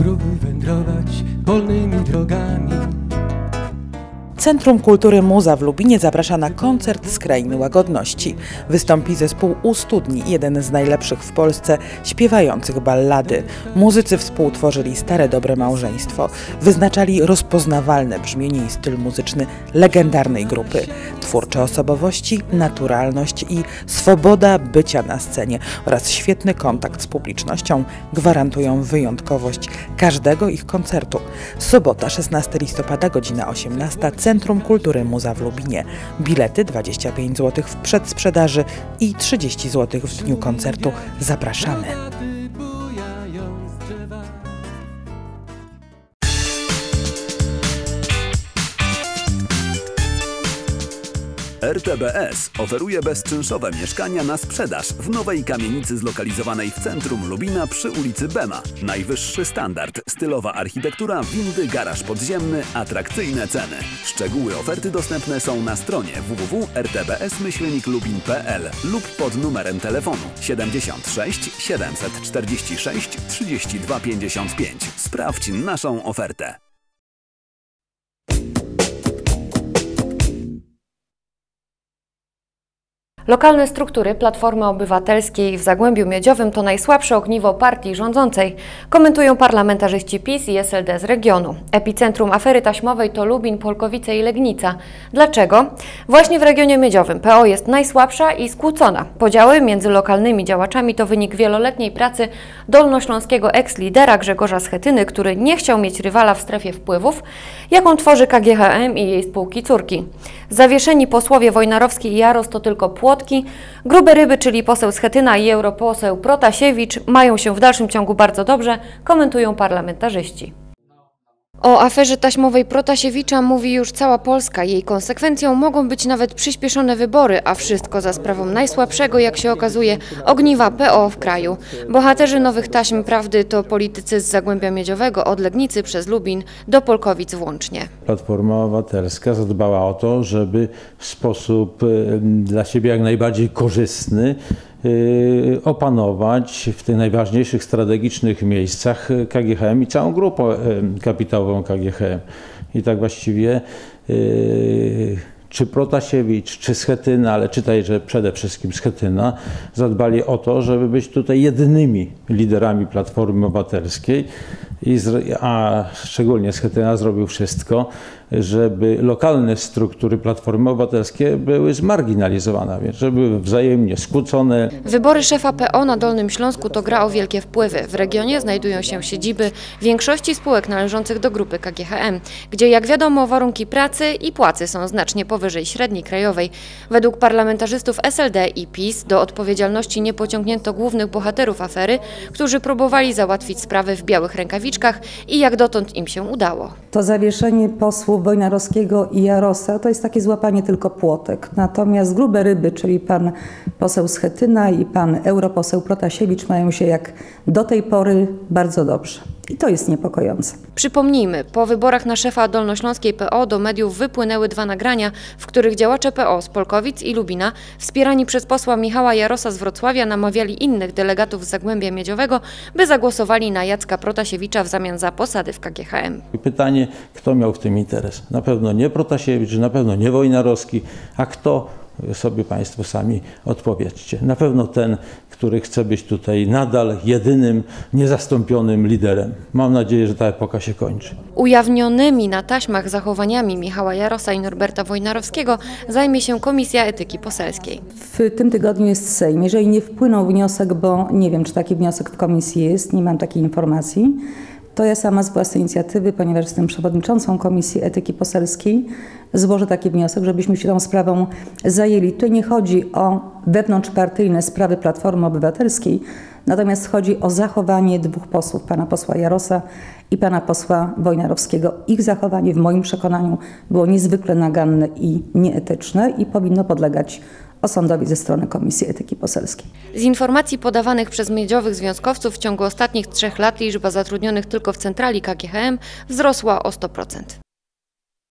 Spróbuj wędrować wolnymi drogami. Centrum Kultury Muza w Lubinie zaprasza na koncert z Krainy Łagodności. Wystąpi zespół U Studni, jeden z najlepszych w Polsce śpiewających ballady. Muzycy współtworzyli Stare Dobre Małżeństwo. Wyznaczali rozpoznawalne brzmienie i styl muzyczny legendarnej grupy. Twórcze osobowości, naturalność i swoboda bycia na scenie oraz świetny kontakt z publicznością gwarantują wyjątkowość każdego ich koncertu. Sobota, 16 listopada, godzina 18. Centrum Kultury Muza w Lubinie. Bilety 25 zł w przedsprzedaży i 30 zł w dniu koncertu. Zapraszamy! RTBS oferuje bezczynszowe mieszkania na sprzedaż w nowej kamienicy zlokalizowanej w centrum Lubina przy ulicy Bema. Najwyższy standard, stylowa architektura, windy, garaż podziemny, atrakcyjne ceny. Szczegóły oferty dostępne są na stronie www.rtbs-lubin.pl lub pod numerem telefonu 76 746 32 55. Sprawdź naszą ofertę. Lokalne struktury Platformy Obywatelskiej w Zagłębiu Miedziowym to najsłabsze ogniwo partii rządzącej, komentują parlamentarzyści PiS i SLD z regionu. Epicentrum afery taśmowej to Lubin, Polkowice i Legnica. Dlaczego? Właśnie w regionie miedziowym PO jest najsłabsza i skłócona. Podziały między lokalnymi działaczami to wynik wieloletniej pracy dolnośląskiego eks-lidera Grzegorza Schetyny, który nie chciał mieć rywala w strefie wpływów, jaką tworzy KGHM i jej spółki córki. Zawieszeni posłowie Wojnarowski i Jaros to tylko płot. Grube ryby, czyli poseł Schetyna i europoseł Protasiewicz, mają się w dalszym ciągu bardzo dobrze, komentują parlamentarzyści. O aferze taśmowej Protasiewicza mówi już cała Polska. Jej konsekwencją mogą być nawet przyspieszone wybory, a wszystko za sprawą najsłabszego, jak się okazuje, ogniwa PO w kraju. Bohaterzy nowych taśm prawdy to politycy z Zagłębia Miedziowego, od Legnicy przez Lubin do Polkowic włącznie. Platforma Obywatelska zadbała o to, żeby w sposób dla siebie jak najbardziej korzystny opanować w tych najważniejszych strategicznych miejscach KGHM i całą grupę kapitałową KGHM. I tak właściwie czy Protasiewicz, czy Schetyna, ale czytaj, że przede wszystkim Schetyna, zadbali o to, żeby być tutaj jedynymi liderami Platformy Obywatelskiej, a szczególnie Schetyna zrobił wszystko, żeby lokalne struktury Platformy Obywatelskiej były zmarginalizowane, żeby były wzajemnie skłócone. Wybory szefa PO na Dolnym Śląsku to gra o wielkie wpływy. W regionie znajdują się siedziby większości spółek należących do grupy KGHM, gdzie jak wiadomo warunki pracy i płacy są znacznie powyżej średniej krajowej. Według parlamentarzystów SLD i PiS do odpowiedzialności nie pociągnięto głównych bohaterów afery, którzy próbowali załatwić sprawy w białych rękawiczkach i jak dotąd im się udało. To zawieszenie posłów Wojnarowskiego i Jarosa to jest takie złapanie tylko płotek. Natomiast grube ryby, czyli pan poseł Schetyna i pan europoseł Protasiewicz, mają się jak do tej pory bardzo dobrze. I to jest niepokojące. Przypomnijmy, po wyborach na szefa dolnośląskiej PO do mediów wypłynęły dwa nagrania, w których działacze PO z Polkowic i Lubina, wspierani przez posła Michała Jarosa z Wrocławia, namawiali innych delegatów z Zagłębia Miedziowego, by zagłosowali na Jacka Protasiewicza w zamian za posady w KGHM. Pytanie, kto miał w tym interes? Na pewno nie Protasiewicz, na pewno nie Wojnarowski, a kto? Sobie Państwo sami odpowiedzcie. Na pewno ten, który chce być tutaj nadal jedynym, niezastąpionym liderem. Mam nadzieję, że ta epoka się kończy. Ujawnionymi na taśmach zachowaniami Michała Jarosa i Norberta Wojnarowskiego zajmie się Komisja Etyki Poselskiej. W tym tygodniu jest Sejm. Jeżeli nie wpłynął wniosek, bo nie wiem, czy taki wniosek w komisji jest, nie mam takiej informacji, to ja sama z własnej inicjatywy, ponieważ jestem przewodniczącą Komisji Etyki Poselskiej, złożę taki wniosek, żebyśmy się tą sprawą zajęli. Tu nie chodzi o wewnątrzpartyjne sprawy Platformy Obywatelskiej, natomiast chodzi o zachowanie dwóch posłów, pana posła Jarosa i pana posła Wojnarowskiego. Ich zachowanie w moim przekonaniu było niezwykle naganne i nieetyczne i powinno podlegać osądowi ze strony Komisji Etyki Poselskiej. Z informacji podawanych przez miedziowych związkowców w ciągu ostatnich 3 lat liczba zatrudnionych tylko w centrali KGHM wzrosła o 100%.